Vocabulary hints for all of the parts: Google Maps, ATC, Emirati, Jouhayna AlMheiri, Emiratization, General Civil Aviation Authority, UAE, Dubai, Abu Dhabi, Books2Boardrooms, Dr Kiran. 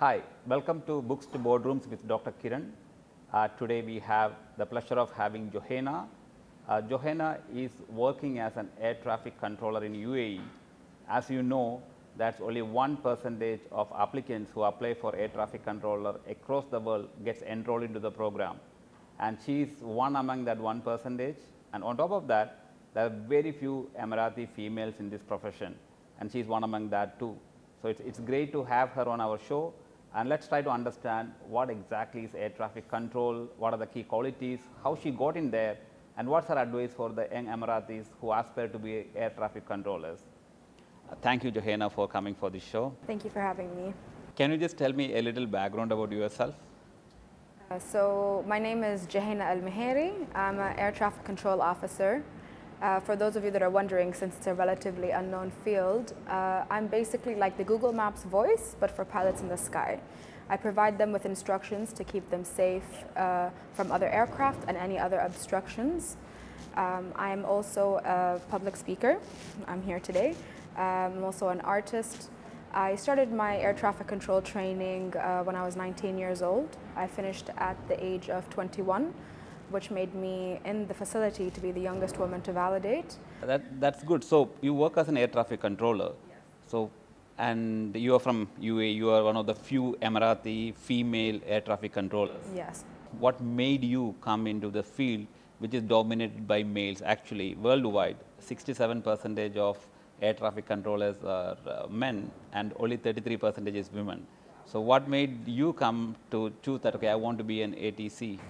Hi, welcome to Books2Boardrooms with Dr. Kiran. Today we have the pleasure of having Jouhayna. Jouhayna is working as an air traffic controller in UAE. As you know, that's only 1% of applicants who apply for air traffic controller across the world gets enrolled into the program. And she is one among that 1%. And on top of that, there are very few Emirati females in this profession, and she is one among that too. So it's great to have her on our show. And let's try to understand what exactly is air traffic control, what are the key qualities, how she got in there, and what's her advice for the young Emiratis who aspire to be air traffic controllers. Thank you, Jouhayna, for coming for this show. Thank you for having me. Can you just tell me a little background about yourself? So my name is Jouhayna AlMheiri. I'm an air traffic control officer. For those of you that are wondering, since it's a relatively unknown field, I'm basically like the Google Maps voice, but for pilots in the sky. I provide them with instructions to keep them safe from other aircraft and any other obstructions. I'm also a public speaker. I'm here today. I'm also an artist. I started my air traffic control training when I was 19 years old. I finished at the age of 21. Which made me in the facility to be the youngest woman to validate. That's good. So you work as an air traffic controller. Yes. So, and you are from UAE, you are one of the few Emirati female air traffic controllers. Yes. What made you come into the field which is dominated by males? Actually, worldwide, 67% of air traffic controllers are men and only 33% is women. So what made you come to choose that, okay, I want to be an ATC?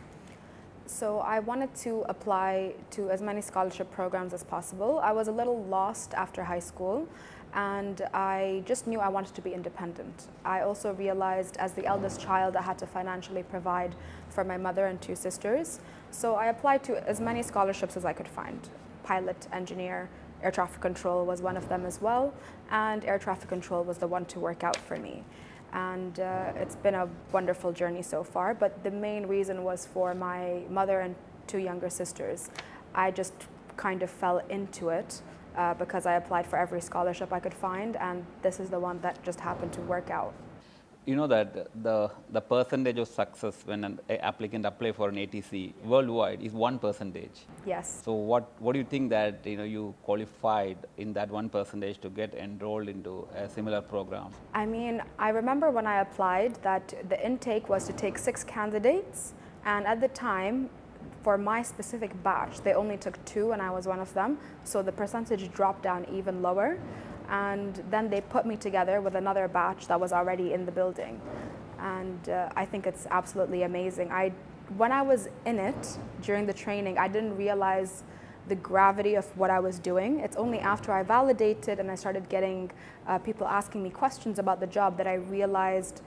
So I wanted to apply to as many scholarship programs as possible. I was a little lost after high school, and I just knew I wanted to be independent. I also realized as the eldest child, I had to financially provide for my mother and two sisters. So I applied to as many scholarships as I could find. Pilot, engineer, air traffic control was one of them as well, and air traffic control was the one to work out for me. And it's been a wonderful journey so far, but the main reason was for my mother and two younger sisters. I just kind of fell into it because I applied for every scholarship I could find, and this is the one that just happened to work out. You know that the percentage of success when an applicant applies for an ATC worldwide is 1%. Yes. So what do you think that you qualified in that 1% to get enrolled into a similar program? I mean, I remember when I applied that the intake was to take 6 candidates, and at the time, for my specific batch, they only took 2, and I was one of them. So the percentage dropped down even lower. And then they put me together with another batch that was already in the building. And I think it's absolutely amazing. When I was in it during the training, I didn't realize the gravity of what I was doing. It's only after I validated and I started getting people asking me questions about the job that I realized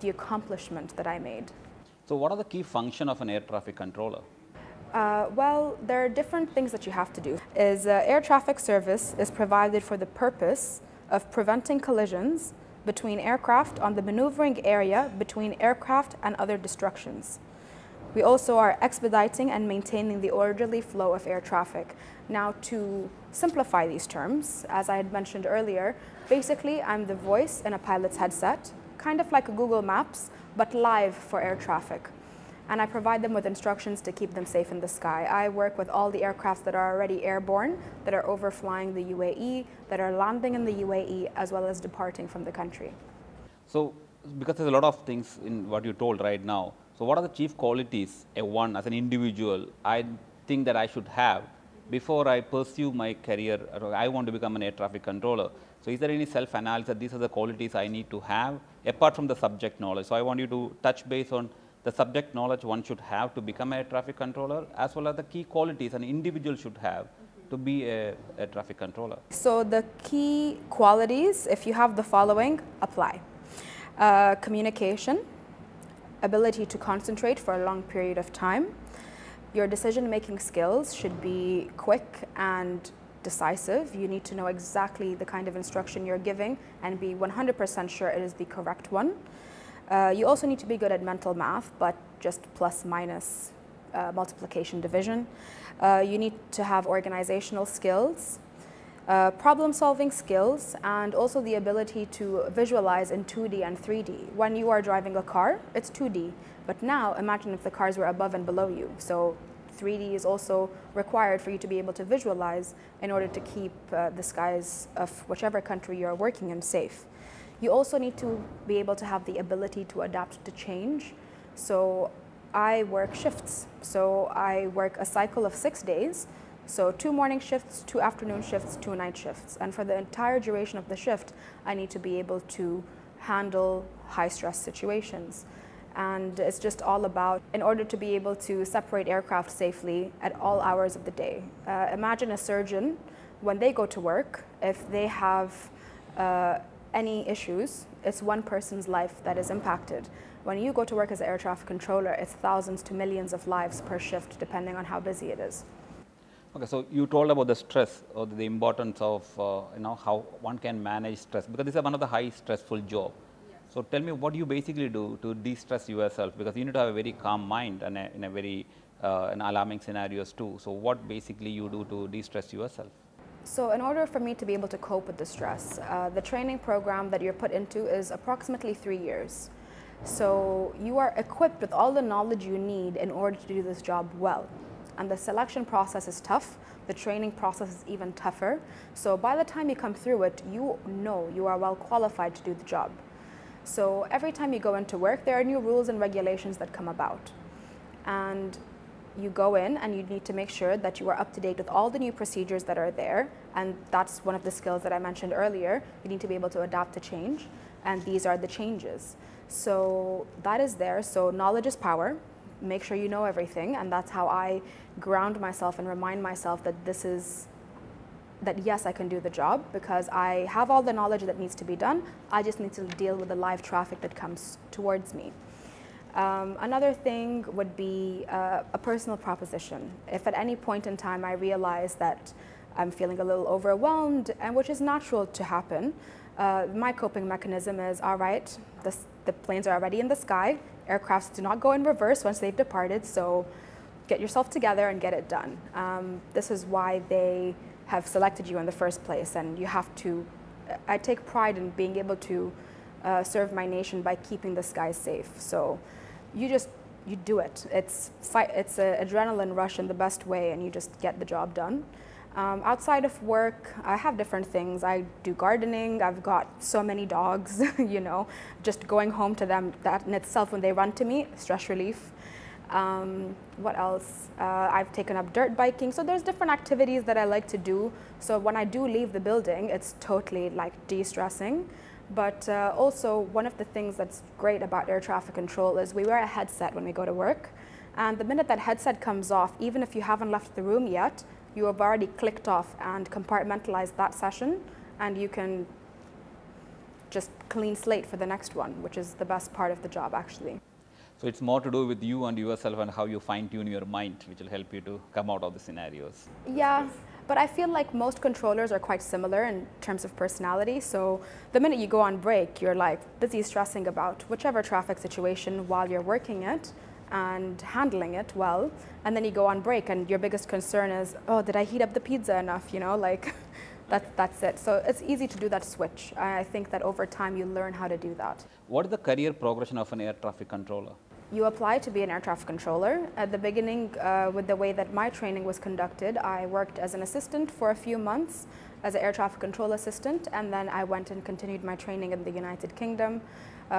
the accomplishment that I made. So what are the key functions of an air traffic controller? Well, there are different things that you have to do. Air traffic service is provided for the purpose of preventing collisions between aircraft on the maneuvering area between aircraft and other destructions. We also are expediting and maintaining the orderly flow of air traffic. Now, to simplify these terms, as I had mentioned earlier, basically I'm the voice in a pilot's headset, kind of like a Google Maps, but live for air traffic. And I provide them with instructions to keep them safe in the sky. I work with all the aircrafts that are already airborne, that are overflying the UAE, that are landing in the UAE, as well as departing from the country. So, because there's a lot of things in what you told right now, so what are the chief qualities one as an individual I think that I should have before I pursue my career? I want to become an air traffic controller. So is there any self-analysis that these are the qualities I need to have, apart from the subject knowledge? So I want you to touch base on the subject knowledge one should have to become an air traffic controller, as well as the key qualities an individual should have to be an air traffic controller. So the key qualities, if you have the following, apply. Communication, ability to concentrate for a long period of time. Your decision-making skills should be quick and decisive. You need to know exactly the kind of instruction you're giving and be 100% sure it is the correct one. You also need to be good at mental math, but just plus minus multiplication division. You need to have organizational skills. problem-solving skills, and also the ability to visualize in 2D and 3D. When you are driving a car, it's 2D, but now imagine if the cars were above and below you. So 3D is also required for you to be able to visualize in order to keep the skies of whichever country you're working in safe. You also need to be able to have the ability to adapt to change. So I work shifts. So I work a cycle of 6 days. So 2 morning shifts, 2 afternoon shifts, 2 night shifts. And for the entire duration of the shift, I need to be able to handle high-stress situations. And it's just all about, in order to be able to separate aircraft safely at all hours of the day. Imagine a surgeon, when they go to work, if they have any issues, it's one person's life that is impacted. When you go to work as an air traffic controller, it's thousands to millions of lives per shift, depending on how busy it is. Okay, so you told about the stress, or the importance of how one can manage stress, because this is one of the high stressful jobs. So tell me, what do you basically do to de-stress yourself? Because you need to have a very calm mind and in a very alarming scenarios too. So what basically you do to de-stress yourself? So in order for me to be able to cope with the stress, the training program that you're put into is approximately 3 years. So you are equipped with all the knowledge you need in order to do this job well. And the selection process is tough. The training process is even tougher. So by the time you come through it, you know you are well qualified to do the job. So every time you go into work, there are new rules and regulations that come about. And you go in and you need to make sure that you are up to date with all the new procedures that are there. And that's one of the skills that I mentioned earlier. You need to be able to adapt to change. And these are the changes. So that is there. So knowledge is power. Make sure you know everything. And that's how I ground myself and remind myself that this is that yes, I can do the job because I have all the knowledge that needs to be done. I just need to deal with the live traffic that comes towards me. Another thing would be a personal proposition. If at any point in time I realize that I'm feeling a little overwhelmed, and which is natural to happen, my coping mechanism is, all right, the planes are already in the sky. Aircrafts do not go in reverse once they've departed, so get yourself together and get it done. This is why they have selected you in the first place, and you have to, I take pride in being able to serve my nation by keeping the skies safe. So you do it. It's an adrenaline rush in the best way, and you just get the job done. Outside of work, I have different things. I do gardening. I've got so many dogs, just going home to them, that in itself, when they run to me, stress relief. What else? I've taken up dirt biking. So there's different activities that I like to do. So when I do leave the building, it's totally like de-stressing. But also one of the things that's great about air traffic control is we wear a headset when we go to work. And the minute that headset comes off, even if you haven't left the room yet, you have already clicked off and compartmentalized that session. And you can just clean slate for the next one, which is the best part of the job actually. So it's more to do with you and yourself and how you fine-tune your mind, which will help you to come out of the scenarios. Yeah, but I feel like most controllers are quite similar in terms of personality. So the minute you go on break, you're like busy stressing about whichever traffic situation while you're working it and handling it well. And then you go on break and your biggest concern is, oh, did I heat up the pizza enough? That's it. So it's easy to do that switch. I think that over time you learn how to do that. What is the career progression of an air traffic controller? You apply to be an air traffic controller. At the beginning, with the way that my training was conducted, I worked as an assistant for a few months as an air traffic control assistant, and then I went and continued my training in the United Kingdom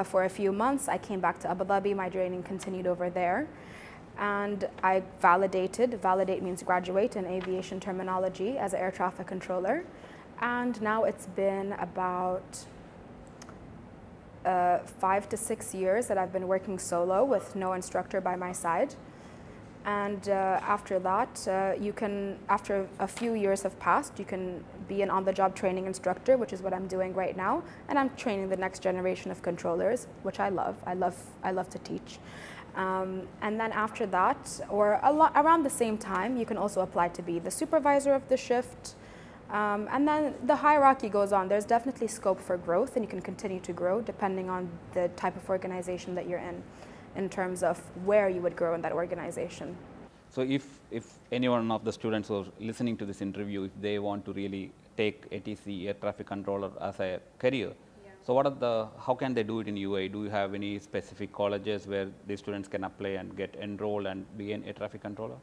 for a few months. I came back to Abu Dhabi, my training continued over there, and I validated. Validate means graduate in aviation terminology as an air traffic controller, and now it's been about 5 to 6 years that I've been working solo with no instructor by my side. And after that, after a few years have passed, you can be an on-the-job training instructor, which is what I'm doing right now. And I'm training the next generation of controllers, which I love. I love to teach. And then after that, or around the same time, you can also apply to be the supervisor of the shift. And then the hierarchy goes on. There's definitely scope for growth, and you can continue to grow depending on the type of organization that you're in terms of where you would grow in that organization. So if any one of the students who are listening to this interview, if they want to really take ATC, air traffic controller, as a career, yeah. So what are the, how can they do it in UAE? Do you have any specific colleges where the students can apply and get enrolled and be an air traffic controller?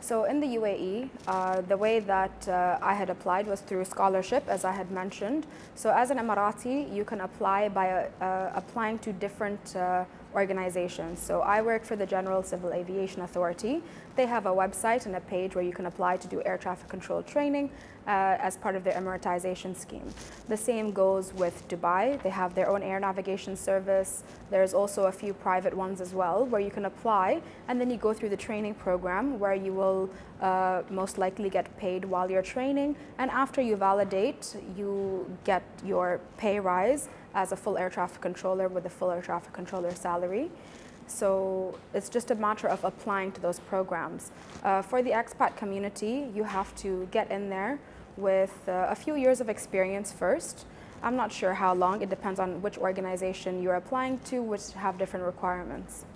So in the UAE, the way that I had applied was through scholarship, as I had mentioned. So as an Emirati, you can apply by applying to different organizations. So I work for the General Civil Aviation Authority. They have a website and a page where you can apply to do air traffic control training as part of their Emiratization scheme. The same goes with Dubai. They have their own air navigation service. There's also a few private ones as well where you can apply, and then you go through the training program where you will most likely get paid while you're training, and after you validate, you get your pay rise as a full air traffic controller with a full air traffic controller salary. So it's just a matter of applying to those programs. For the expat community, you have to get in there with a few years of experience first. I'm not sure how long, it depends on which organization you're applying to, which have different requirements.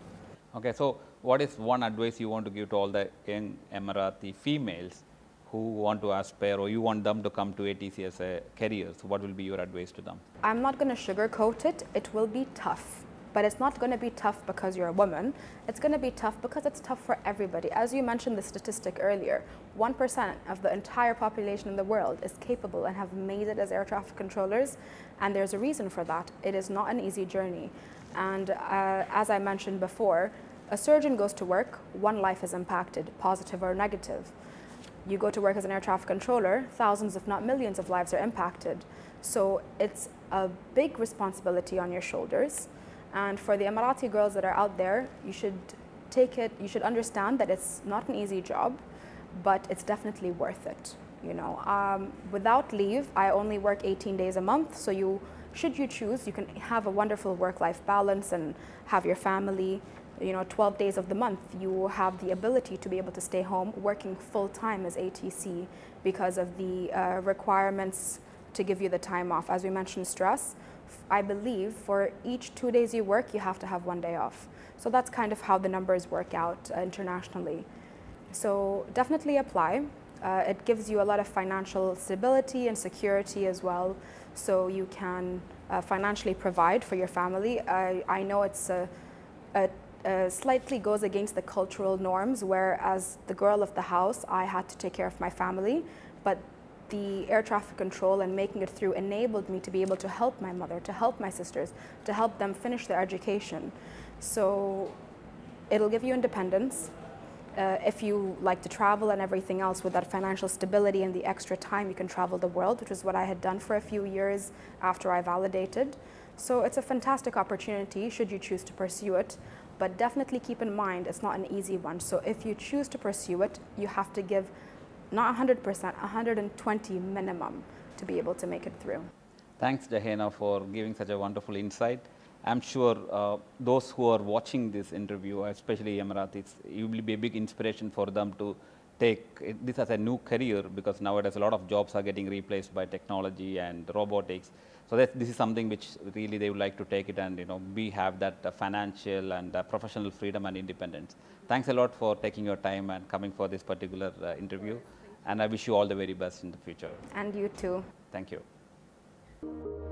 Okay, so what is one advice you want to give to all the young Emirati females who want to aspire, or you want them to come to ATC as a career? So what will be your advice to them? I'm not going to sugarcoat it. It will be tough, but it's not going to be tough because you're a woman. It's going to be tough because it's tough for everybody. As you mentioned the statistic earlier, 1% of the entire population in the world is capable and have made it as air traffic controllers, and there's a reason for that. It is not an easy journey, and as I mentioned before, a surgeon goes to work, one life is impacted, positive or negative. You go to work as an air traffic controller, thousands if not millions of lives are impacted. So it's a big responsibility on your shoulders. And for the Emirati girls that are out there, you should take it, you should understand that it's not an easy job, but it's definitely worth it. You know, without leave, I only work 18 days a month. So you, should you choose, you can have a wonderful work-life balance and have your family. You know, 12 days of the month, you have the ability to be able to stay home working full-time as ATC because of the requirements to give you the time off. As we mentioned, stress, I believe for each 2 days you work, you have to have 1 day off. So that's kind of how the numbers work out internationally. So definitely apply. It gives you a lot of financial stability and security as well, so you can financially provide for your family. I know it's slightly goes against the cultural norms, where as the girl of the house, I had to take care of my family, but the air traffic control and making it through enabled me to be able to help my mother, to help my sisters, to help them finish their education. So it'll give you independence. If you like to travel and everything else, with that financial stability and the extra time, you can travel the world, which is what I had done for a few years after I validated. So it's a fantastic opportunity should you choose to pursue it. But definitely keep in mind, it's not an easy one. So if you choose to pursue it, you have to give not 100%, 120 minimum to be able to make it through. Thanks, Jouhayna, for giving such a wonderful insight. I'm sure those who are watching this interview, especially Emiratis, it will be a big inspiration for them to take this as a new career, because nowadays a lot of jobs are getting replaced by technology and robotics. So this is something which really they would like to take it, and you know, we have that financial and professional freedom and independence. Thanks a lot for taking your time and coming for this particular interview. And I wish you all the very best in the future. And you too. Thank you.